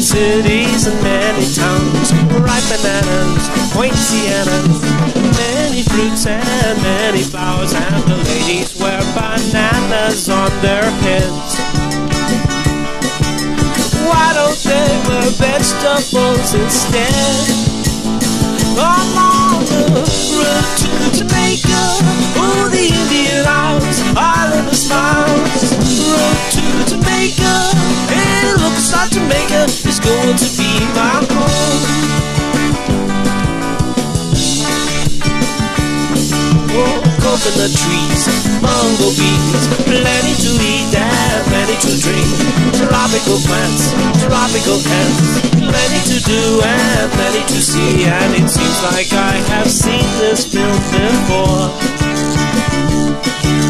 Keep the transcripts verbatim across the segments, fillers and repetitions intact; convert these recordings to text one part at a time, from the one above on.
Blue cities and many towns, ripe bananas, quaint Sienas, many fruits and many flowers, and the ladies wear bananas on their heads. Why don't they wear vegetables instead? Along the route to Jamaica, oh, the Indian Isles, Island of Smiles, route to Jamaica, it looks like Jamaica is going to be my home. Oh, coconut trees, mango beans, plenty to eat and plenty to drink, tropical plants, tropical plants, plenty to do and plenty to see, and it seems like I have seen this film before.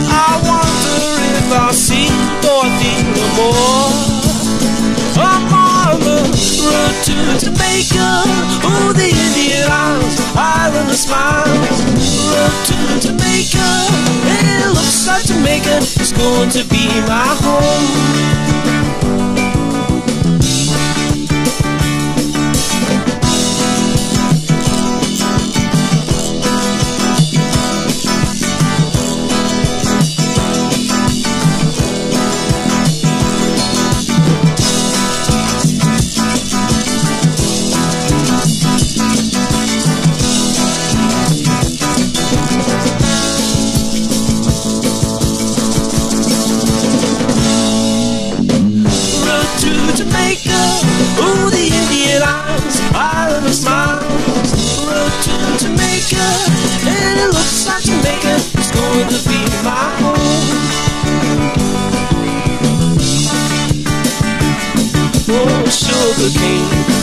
I wonder if I'll see Dorothy no more. I'm on the road to Jamaica, oh, the Indian Isles, Island of Smiles, road to Jamaica, it looks like Jamaica is going to be my home.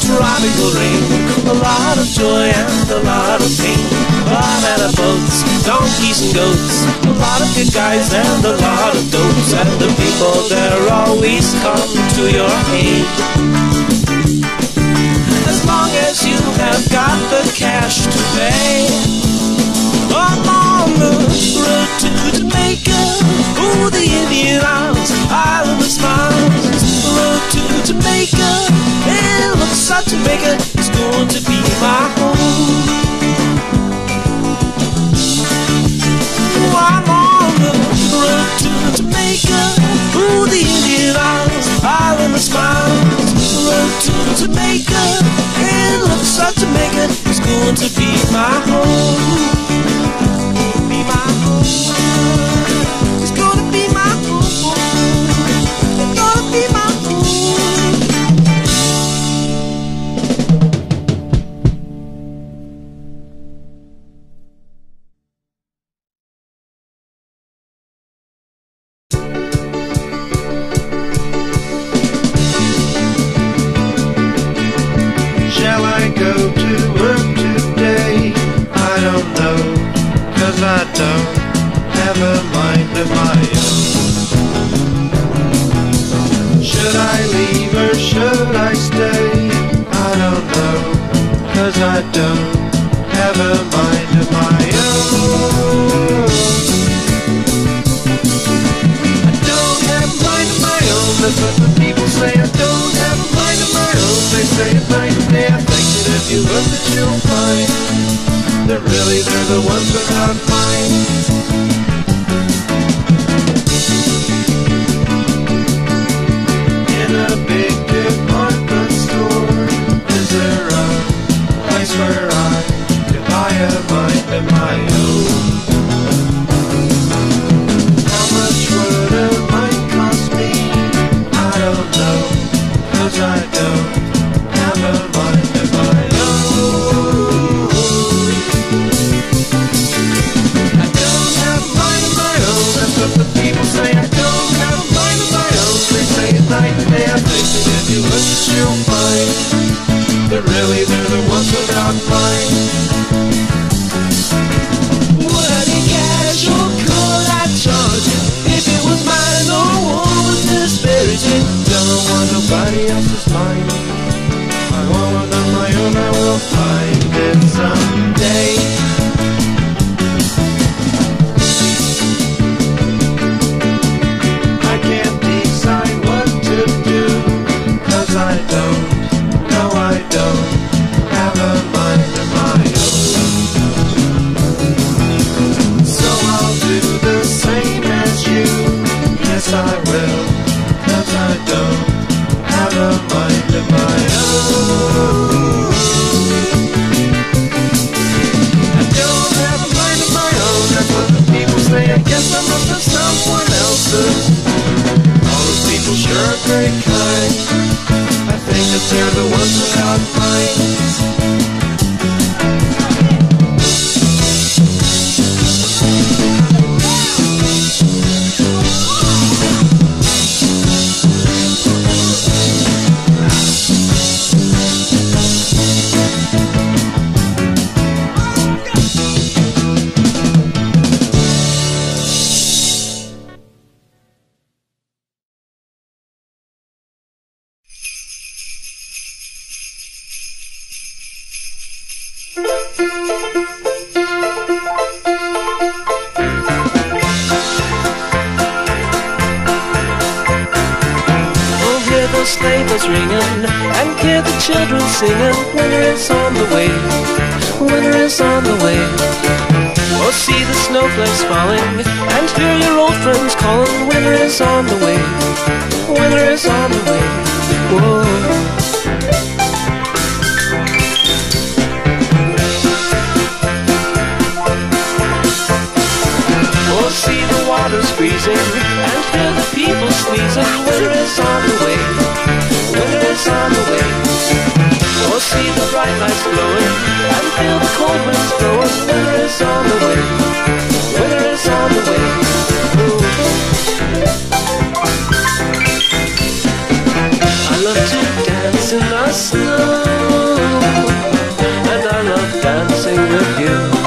Tropical rain, a lot of joy and a lot of pain, a lot out of boats, donkeys and goats, a lot of good guys and a lot of dopes, and the people there always come to your aid. As long as you have got the cash to pay, along the road to Jamaica, oh, the Indian Isles, Island of Smiles, road to Jamaica, it looks like Jamaica is going to be my home. Oh, I'm on the road to Jamaica, oh, the Indian Isles, Island of Smiles, road to Jamaica, it looks like Jamaica is going to be my home. Be my home, it's going to be my home, it's going to be my home. I don't want nobody else's mind. I want sleigh bells ringing and hear the children singing. Winter is on the way, winter is on the way. Oh, see the snowflakes falling and hear your old friends calling. Winter is on the way, winter is on the way. Whoa. See the water freezing and hear the people sneezing. Winter is on the way, winter is on the way. Oh, see the bright lights glowing and feel the cold winds blowing. Winter is on the way, winter is on the way. Ooh. I love to dance in the snow, and I love dancing with you.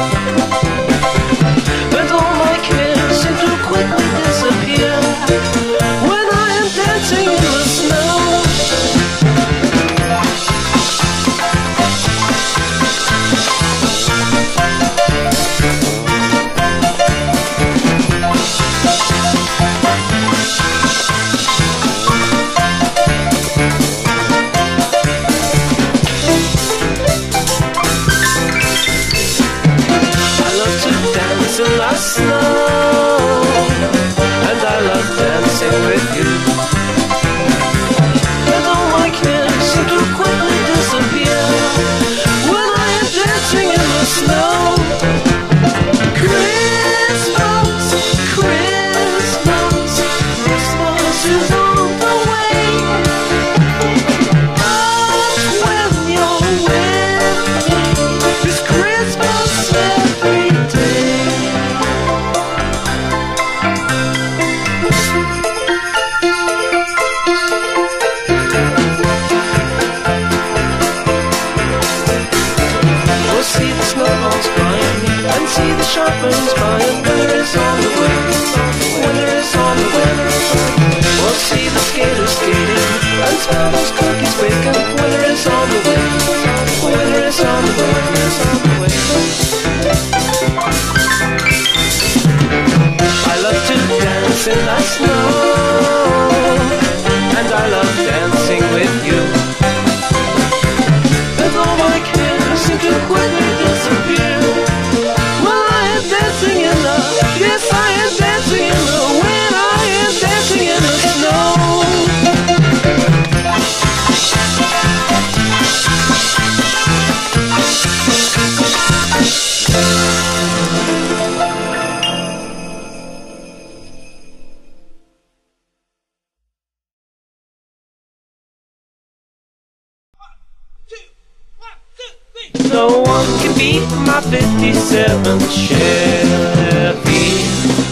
No one can beat my fifty-seven Chevy.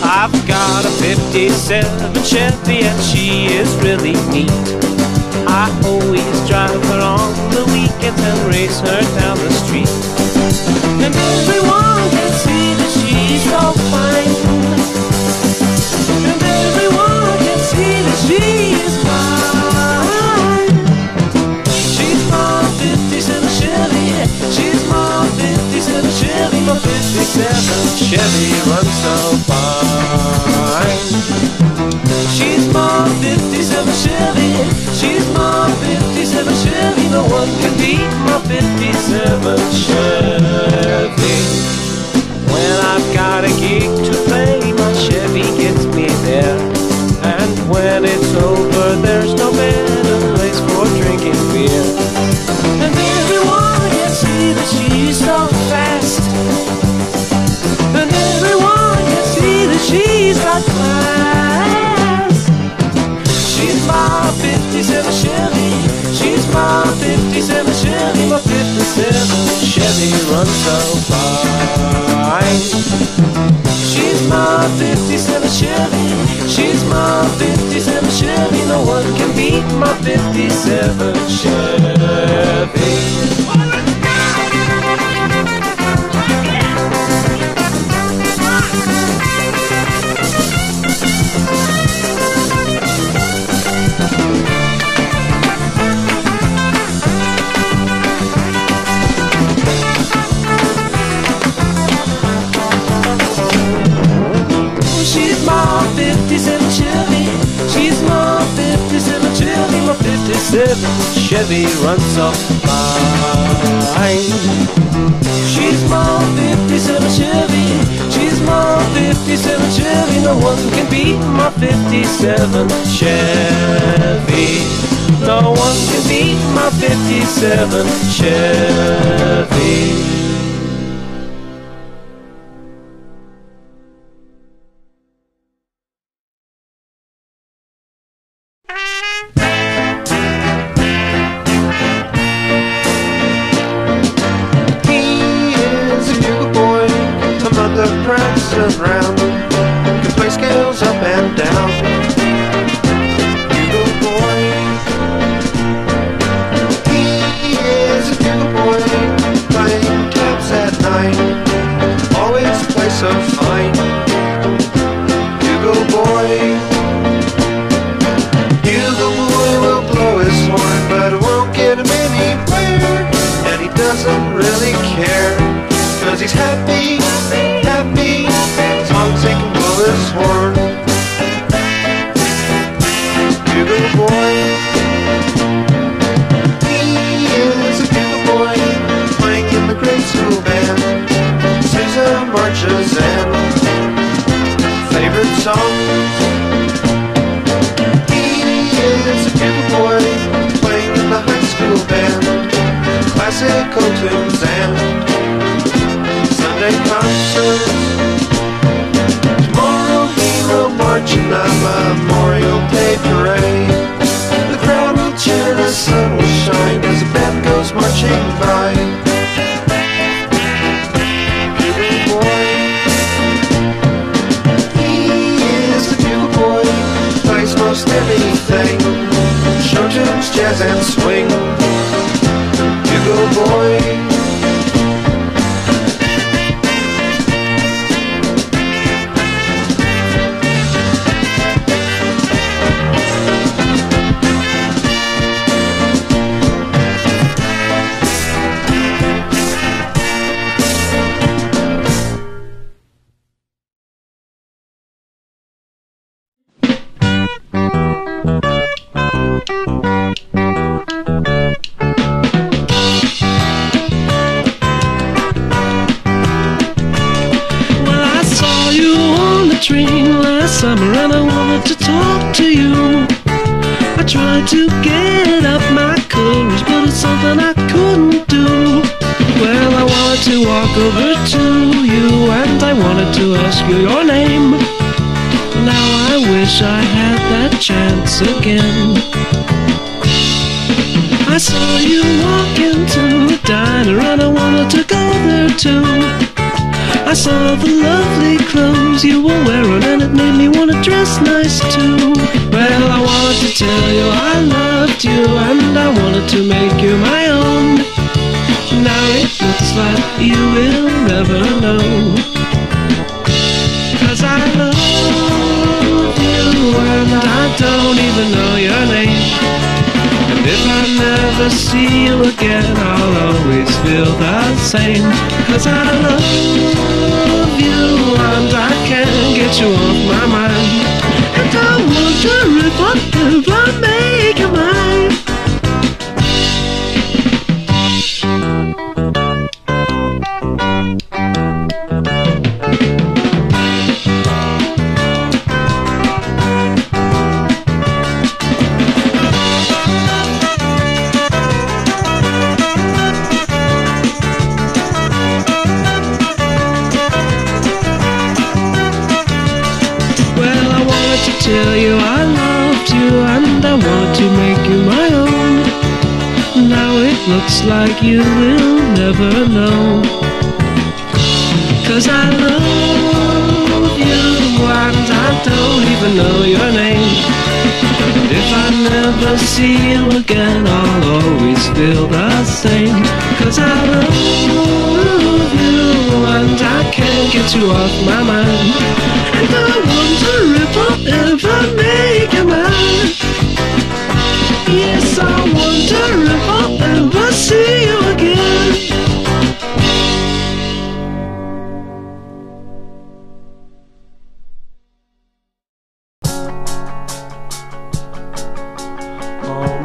I've got a fifty-seven Chevy and she is really neat. I always drive her on the weekends and race her down the street. And everyone can see that she's so fine. And everyone can see that she is fine. She's my fifty-seven Chevy. She's my fifty-seven Chevy, my fifty-seven Chevy runs so fine. She's my fifty-seven Chevy, she's my fifty-seven Chevy, no one can beat my fifty-seven Chevy. When I've got a gig to play, my Chevy gets me there. And when it's over, there's no better place for drinking beer. And everyone see that she's so fast, and everyone can see that she's got class. She's my fifty-seven Chevy, she's my fifty-seven Chevy, my fifty-seven Chevy runs so fine. She's my fifty-seven Chevy, she's my fifty-seven Chevy, no one can beat my fifty-seven Chevy. She's my fifty-seven Chevy, she's my fifty-seven Chevy, my fifty-seven fifty-seven Chevy runs off mine. She's my fifty-seven Chevy, she's my fifty-seven Chevy. No one can beat my fifty-seven Chevy. No one can beat my fifty-seven Chevy.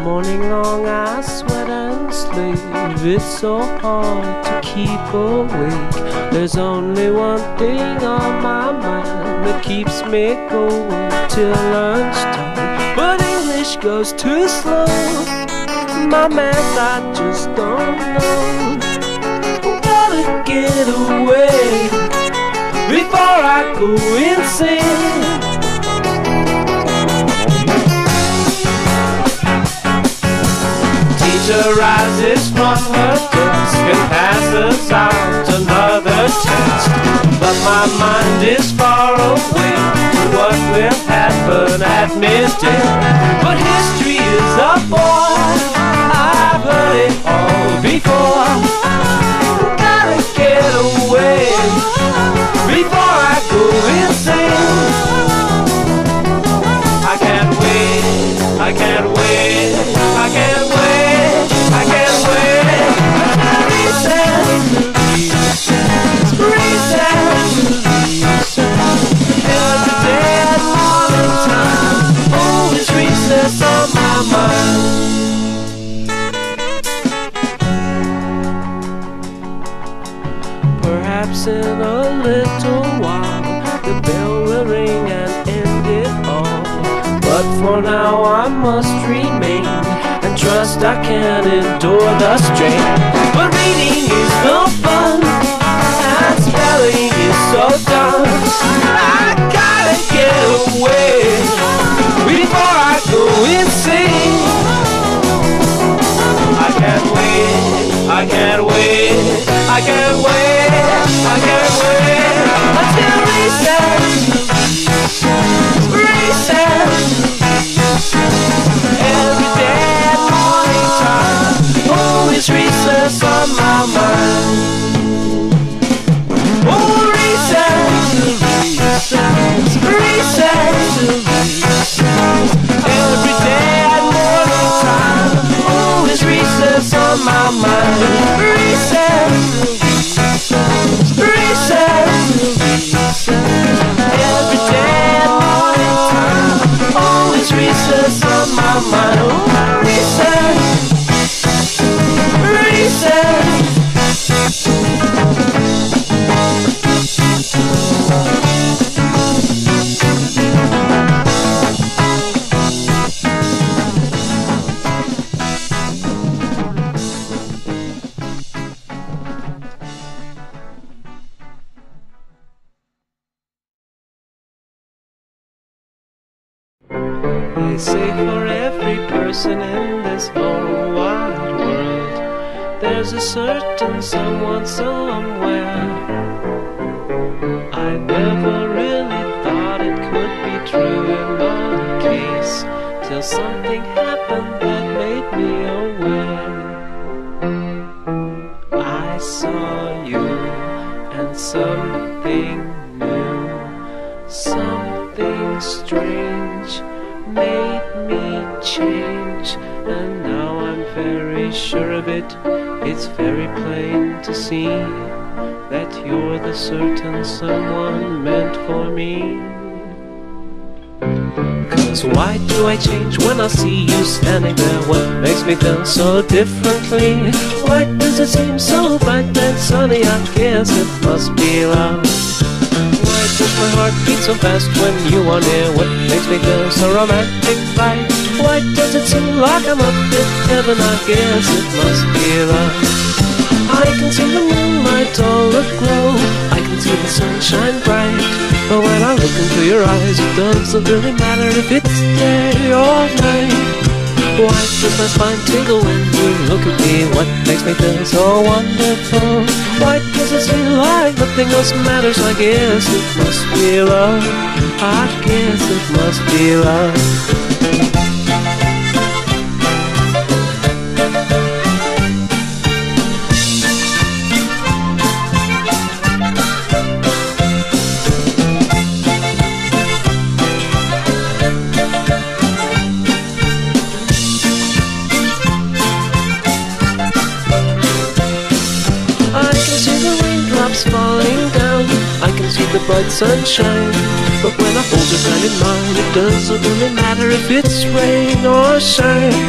Morning It's so hard to keep awake. There's only one thing on my mind that keeps me going till lunchtime. But English goes too slow, my math I just don't know. Gotta get away before I go insane. Teacher rises from her desk and passes out another test, but my mind is far away from what will happen at midday. But history is a bore, I've heard it all before. Gotta get away before I go insane. I can't wait, I can't wait, I can't wait. Perhaps in a little while the bell will ring and end it all, but for now I must remain and trust I can endure the strain. But reading is no fun and spelling is so dumb. I gotta get away before I go insane. I can't wait, I can't wait, I can't wait, I can't wait until recess, recess. Every day at morning time, always recess on my mind. Oh, recess, recess. Every day at morning time, always recess on my mind. Recess. Recess on my mind, oh, recess, recess. They say for every person in this whole wide world, there's a certain someone somewhere. I never really thought it could be true in my case, till something happened that made me aware. I saw you and something new, something strange made me change, and now I'm very sure of it. It's very plain to see that you're the certain someone meant for me. 'Cause why do I change when I see you standing there? What makes me feel so differently? Why does it seem so bright and sunny? I guess it must be love. Why does my heart beat so fast when you are near? What makes me feel so romantic? Right? Why does it seem like I'm up in heaven? I guess it must be love. I can see the moonlight all aglow, I can see the sunshine bright, but when I look into your eyes, it doesn't really matter if it's day or night. Why does my spine tingle when you look at me? What makes me feel so wonderful? Why does it seem like nothing else matters? I guess it must be love. I guess it must be love. Falling down, I can see the bright sunshine, but when I hold your hand in mine, it doesn't really matter if it's rain or shine.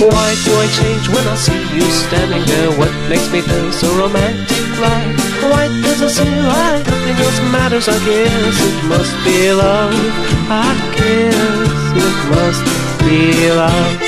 Why do I change when I see you standing there? What makes me feel so romantic like? Why does it seem like nothing else matters? I guess it must be love. I guess it must be love.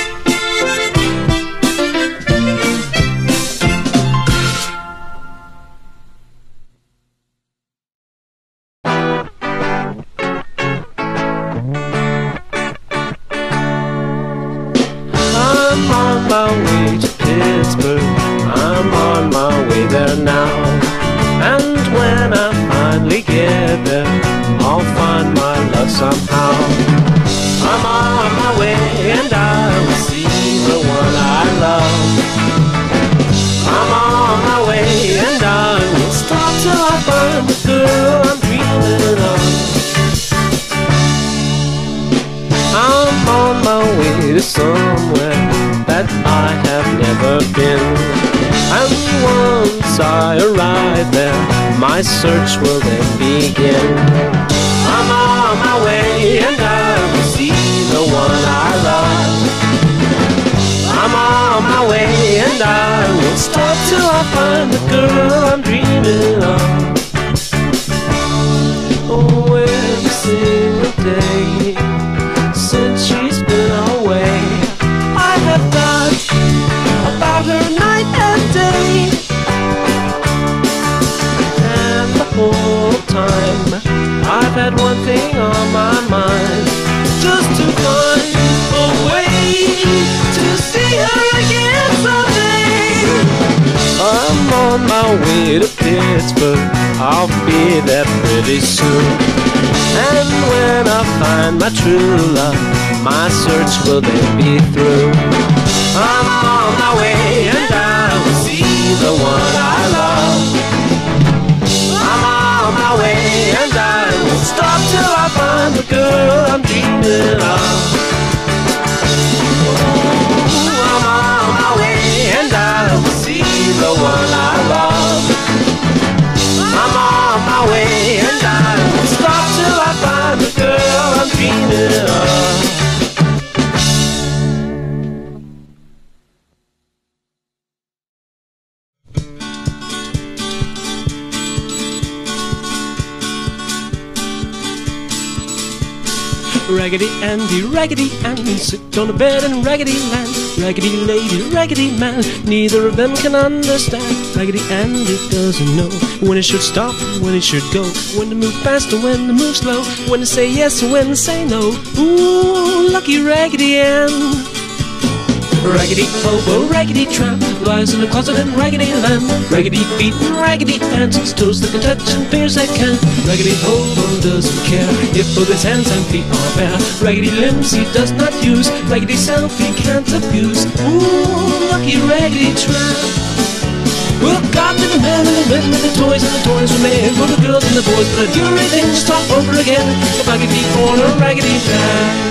My search will then begin. I'm on my way and I will see the one I love. I'm on my way and I will stop till I find the girl I'm dreaming of. Oh, every single day since she's been away, I have thought about her night and day. Time. I've had one thing on my mind, just to find a way to see her again someday. I'm on my way to Pittsburgh, I'll be there pretty soon. And when I find my true love, my search will then be through. I'm on my way and I will see the one I love. And I won't stop till I find the girl I'm dreaming of. Oh, I'm on my way and I will see the one I love. I'm on my way and I won't stop till I find the girl I'm dreaming of. Raggedy Andy, Raggedy Andy, sit on a bed in Raggedy Land. Raggedy lady, Raggedy man, neither of them can understand. Raggedy Andy doesn't know when he should stop, when he should go, when to move fast and when to move slow, when to say yes and when to say no. Ooh, lucky Raggedy Ann. Raggedy Bobo, Raggedy Tramp, lies in a closet in Raggedy Land. Raggedy feet and Raggedy hands, his toes that can touch and fingers that can. Raggedy Bobo doesn't care if both his hands and feet are bare. Raggedy limbs he does not use, Raggedy self he can't abuse. Ooh, lucky Raggedy Tramp. Well, God did the man and the men with the toys and the toys remain for the girls and the boys, but I do everything to start over again if I could be born a Raggedy Man.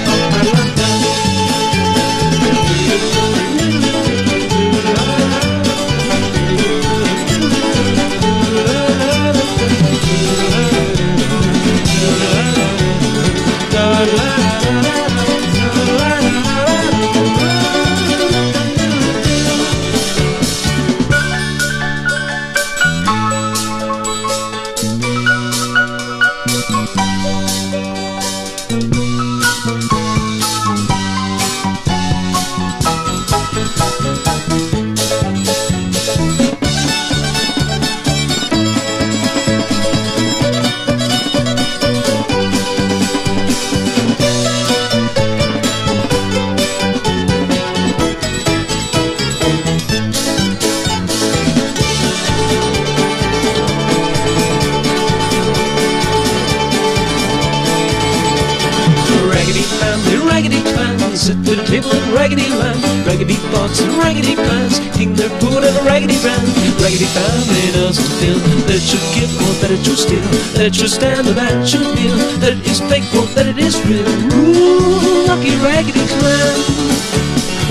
That you stand and that you kneel, that it is faithful, that it is real. Ooh, lucky Raggedy Clan.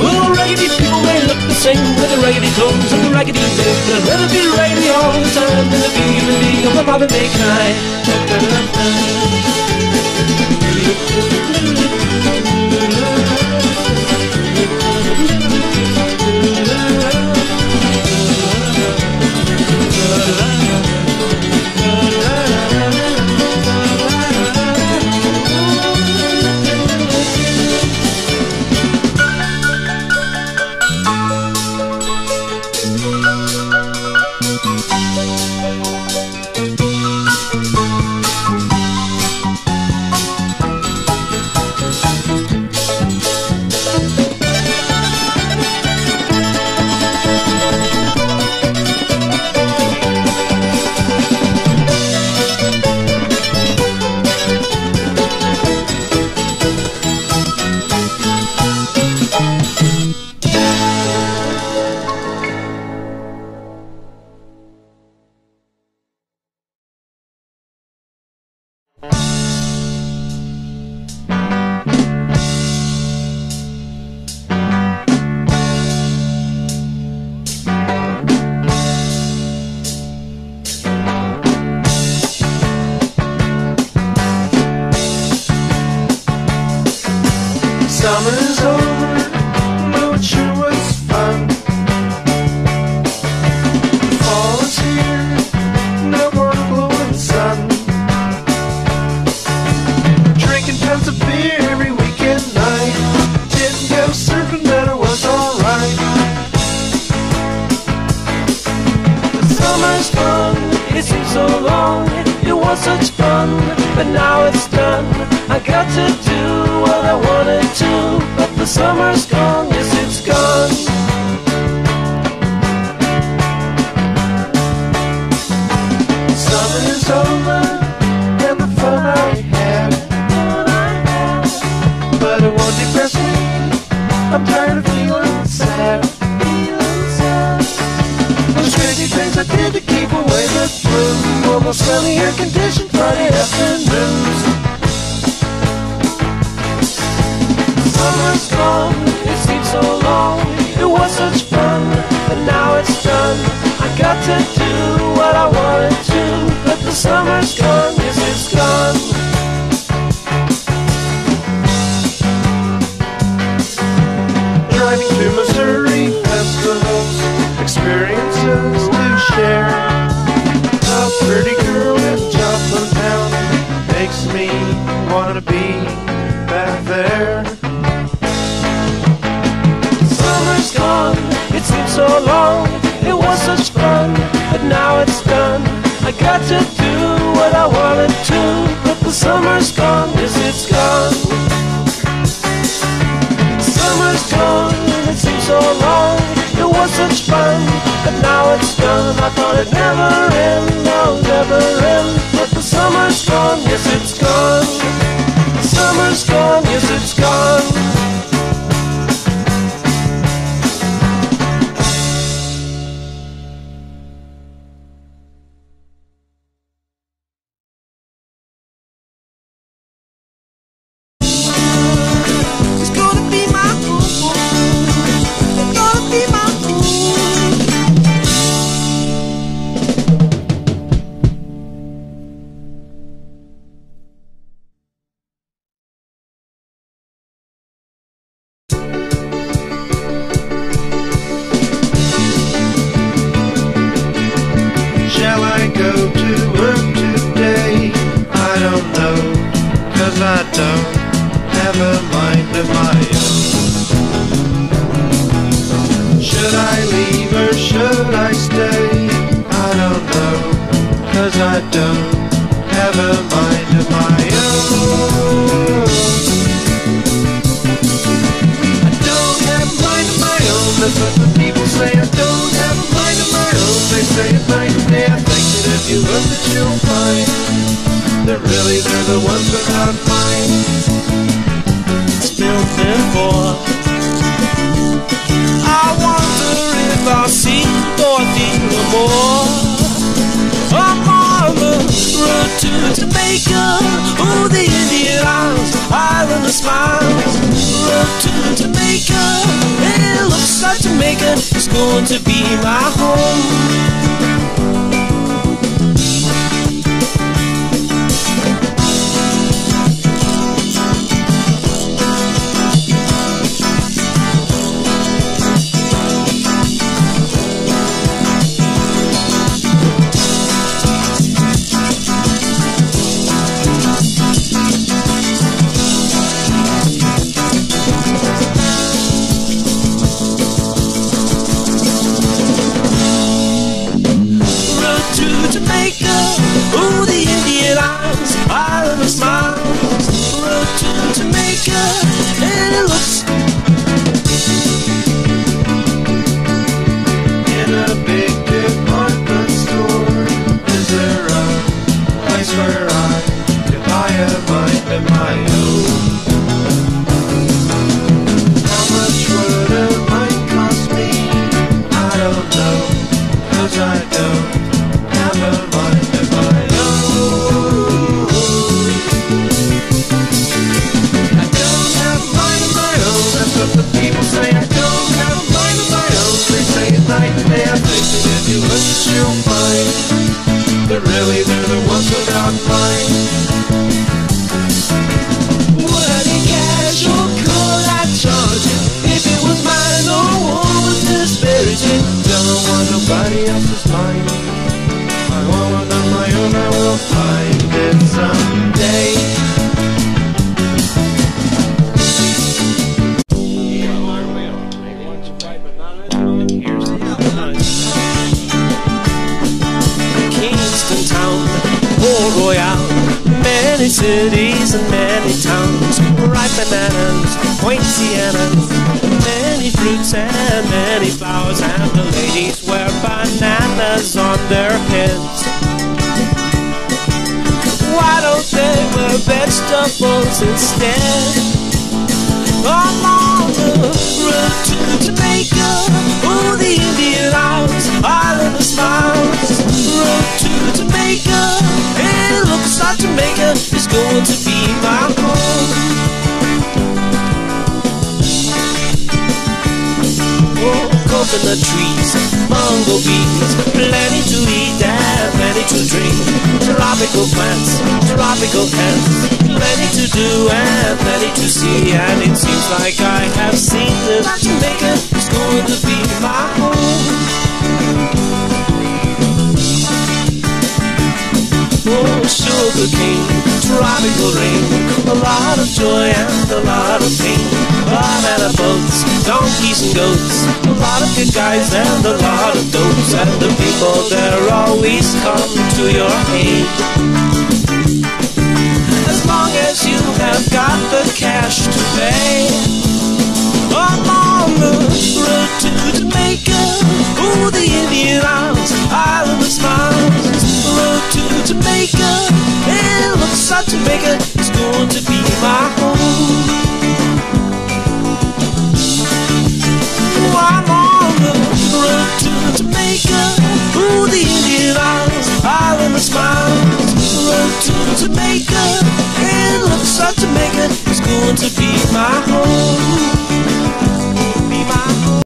Well, raggedy people, they look the same with the raggedy clothes and the raggedy lips, but I'd rather be raggedy all the time than to be in the league of the Robin May Knight. Summer's over, no sure what's fun. Fall is here, no more glowing sun. Drinking tons of beer every weekend night. Didn't go surfing, but it was alright. But summer's fun, it seems so long. It was such fun, but now it's done. I got to do what I wanted to, but the summer's gone, yes it's gone. Summer is over, and the fun I had, but it won't depress me, I'm tired of feeling sad. There's crazy things I did to keep away the blue, almost sunny air-conditioned Friday afternoons. Summer's gone, it seems so long. It was such fun, but now it's done. I got to do what I wanted to, but the summer's gone, yes it's gone. Driving through Missouri, festivals, experiences to share. A pretty girl in Joplin town makes me wanna be back there. It seems so long, it was such fun, but now it's done. I got to do what I wanted to, but the summer's gone, yes it's gone. Summer's gone, it seems so long, it was such fun, but now it's done. I thought it'd never end, no, never end, but the summer's gone, yes it's gone. Summer's gone, yes it's gone. I don't have a mind of my own. many cities and many towns, ripe bananas, poincianas, many fruits and many flowers, and the ladies wear bananas on their heads. Why don't they wear vegetables instead? Along the road to Jamaica, oh, the Indian Isles, all of the smiles. Road to Jamaica, it looks like Jamaica is going to be my home. Oh, coconut trees, mango beans, plenty to eat and plenty to drink. Tropical plants, tropical ants, plenty to do and plenty to see. And it seems like I have seen that Jamaica is going to be my home. Oh, sugar cane, tropical rain, a lot of joy and a lot of pain. I've had a boats, donkeys and goats, a lot of good guys and a lot of dopes, and the people there always come to your aid. As long as you have got the cash to pay. Along the road to Jamaica, oh, the Indian Isles,